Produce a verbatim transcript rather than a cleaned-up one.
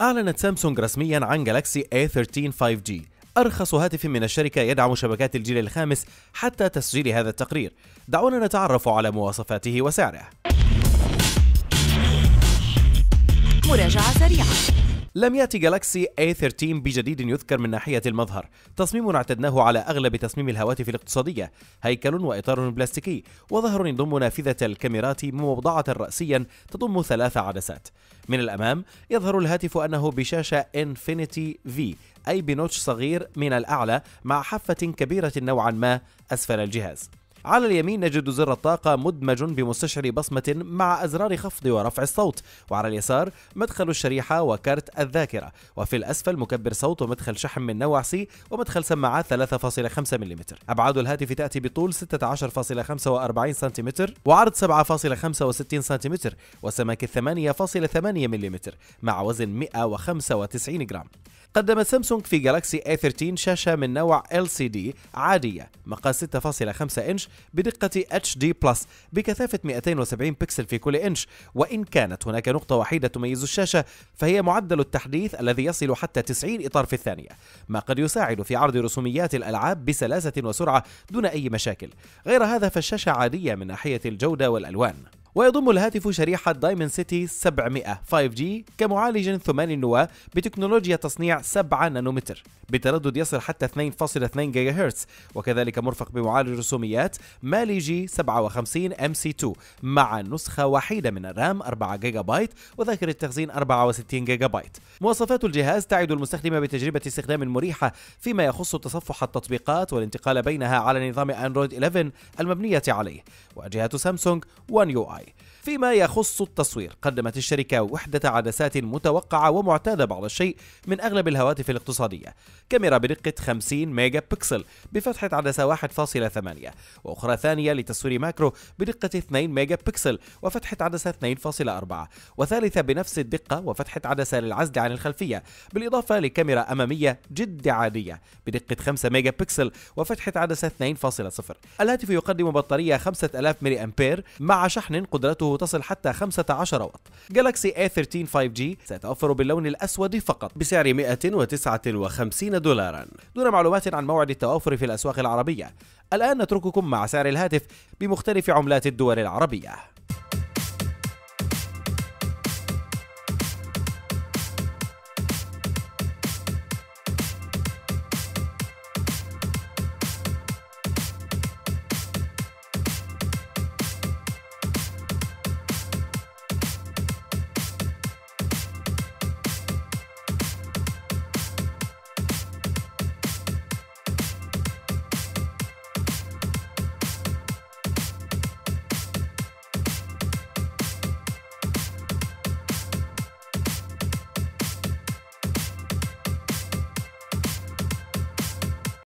أعلنت سامسونج رسميا عن جالاكسي إيه ثلاثة عشر فايف جي، أرخص هاتف من الشركة يدعم شبكات الجيل الخامس حتى تسجيل هذا التقرير. دعونا نتعرف على مواصفاته وسعره. مراجعة سريعة. لم يأتي جالاكسي إيه ثلاثة عشر بجديد يذكر من ناحية المظهر، تصميم اعتدناه على أغلب تصميم الهواتف الاقتصادية، هيكل وإطار بلاستيكي، وظهر يضم نافذة الكاميرات موضعة رأسيا تضم ثلاث عدسات. من الأمام يظهر الهاتف أنه بشاشة انفينيتي في، أي بنوتش صغير من الأعلى مع حافة كبيرة نوعا ما أسفل الجهاز. على اليمين نجد زر الطاقة مدمج بمستشعر بصمة مع أزرار خفض ورفع الصوت، وعلى اليسار مدخل الشريحة وكارت الذاكرة، وفي الأسفل مكبر صوت ومدخل شحن من نوع سي ومدخل سماعات ثلاثة فاصلة خمسة ملم. أبعاد الهاتف تأتي بطول ستة عشر فاصلة خمسة وأربعين سنتيمتر وعرض سبعة فاصلة خمسة وستين سنتيمتر وسماك ثمانية فاصلة ثمانية ملم مع وزن مئة وخمسة وتسعين جرام. قدمت سامسونج في جالاكسي إيه ثلاثة عشر شاشة من نوع إل سي دي عادية مقاس ستة فاصلة خمسة إنش بدقة إتش دي بلس بكثافة مئتين وسبعين بكسل في كل إنش، وإن كانت هناك نقطة وحيدة تميز الشاشة فهي معدل التحديث الذي يصل حتى تسعين إطار في الثانية، ما قد يساعد في عرض رسوميات الألعاب بسلاسة وسرعة دون أي مشاكل. غير هذا فالشاشة عادية من ناحية الجودة والألوان. ويضم الهاتف شريحة دايموند سيتي سبعمئة فايف جي كمعالج ثماني النواة بتكنولوجيا تصنيع سبعة نانومتر بتردد يصل حتى اثنين فاصلة اثنين جيجا هرتز، وكذلك مرفق بمعالج رسوميات مالي جي سبعة وخمسين إم سي اثنين مع نسخة وحيدة من الرام أربعة جيجا بايت وذاكرة تخزين أربعة وستين جيجا بايت. مواصفات الجهاز تعد المستخدم بتجربة استخدام مريحة فيما يخص تصفح التطبيقات والانتقال بينها على نظام أندرويد إحدى عشر المبنية عليه. واجهة سامسونج ون يو آي. فيما يخص التصوير، قدمت الشركة وحدة عدسات متوقعة ومعتادة بعض الشيء من أغلب الهواتف الاقتصادية، كاميرا بدقة خمسين ميجا بكسل بفتحة عدسة واحد فاصلة ثمانية وأخرى ثانية لتصوير ماكرو بدقة اثنين ميجا بكسل وفتحة عدسة اثنين فاصلة أربعة، وثالثة بنفس الدقة وفتحة عدسة للعزل عن الخلفية، بالإضافة لكاميرا أمامية جد عادية بدقة خمسة ميجا بكسل وفتحة عدسة اثنين فاصلة صفر. الهاتف يقدم بطارية خمسة آلاف ملي أمبير مع شحن قدرته تصل حتى خمسة عشر واط. جالاكسي إيه ثلاثة عشر فايف جي سيتوفر باللون الأسود فقط بسعر مئة وتسعة وخمسين دولارا. دون معلومات عن موعد التوافر في الأسواق العربية. الآن نترككم مع سعر الهاتف بمختلف عملات الدول العربية.